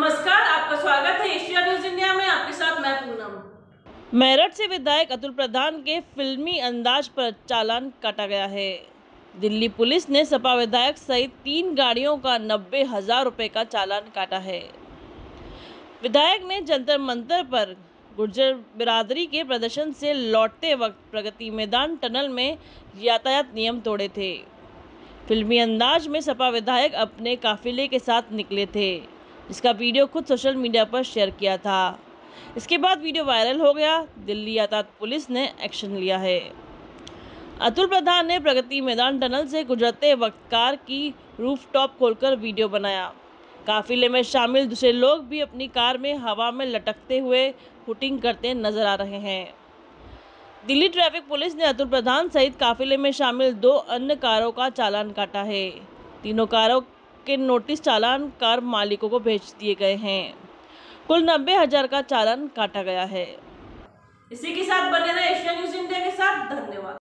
नमस्कार, आपका स्वागत है एशिया न्यूज इंडिया में। आपके साथ मैं पूनम। मेरठ से विधायक अतुल प्रधान के फिल्मी अंदाज पर चालान काटा गया है। दिल्ली पुलिस ने सपा विधायक सहित 3 गाड़ियों का 90,000 रुपये का चालान काटा है। विधायक ने जंतर मंतर पर गुर्जर बिरादरी के प्रदर्शन से लौटते वक्त प्रगति मैदान टनल में यातायात नियम तोड़े थे। फिल्मी अंदाज में सपा विधायक अपने काफिले के साथ निकले थे, जिसका वीडियो खुद सोशल मीडिया पर शेयर किया था। इसके बाद वीडियो वायरल हो गया। दिल्ली यातायात पुलिस ने एक्शन लिया है। अतुल प्रधान ने प्रगति मैदान टनल से गुजरते वक्त कार की रूफटॉप खोलकर वीडियो बनाया। काफिले में शामिल दूसरे लोग भी अपनी कार में हवा में लटकते हुए हुटिंग करते नजर आ रहे हैं। दिल्ली ट्रैफिक पुलिस ने अतुल प्रधान सहित काफिले में शामिल 2 अन्य कारों का चालान काटा है। तीनों कारों के नोटिस चालान कार मालिकों को भेज दिए गए हैं। कुल 90,000 का चालान काटा गया है। इसी के साथ बने रहे एशिया न्यूज इंडिया के साथ। धन्यवाद।